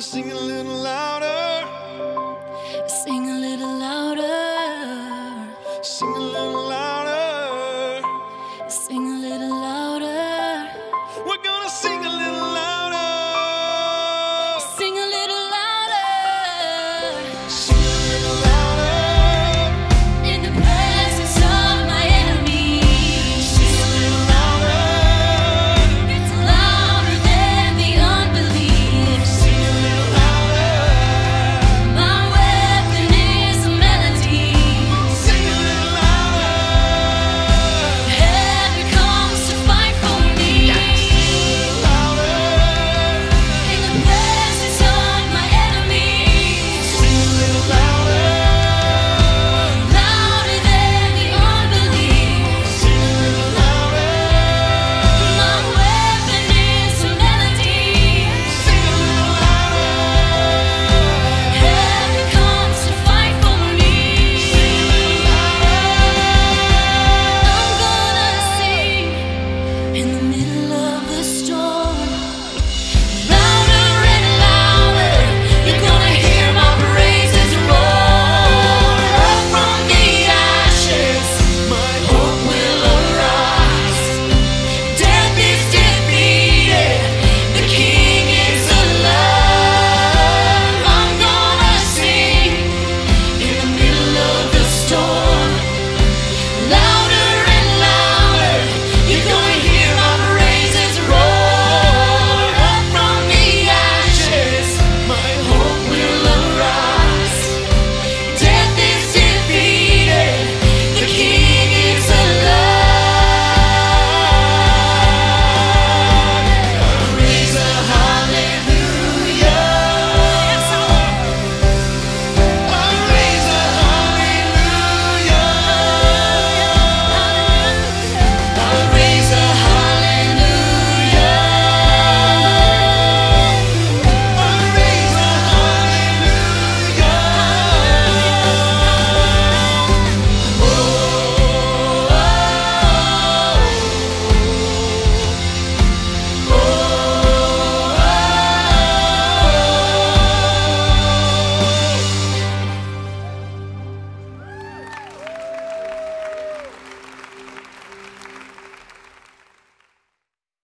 sing a little louder.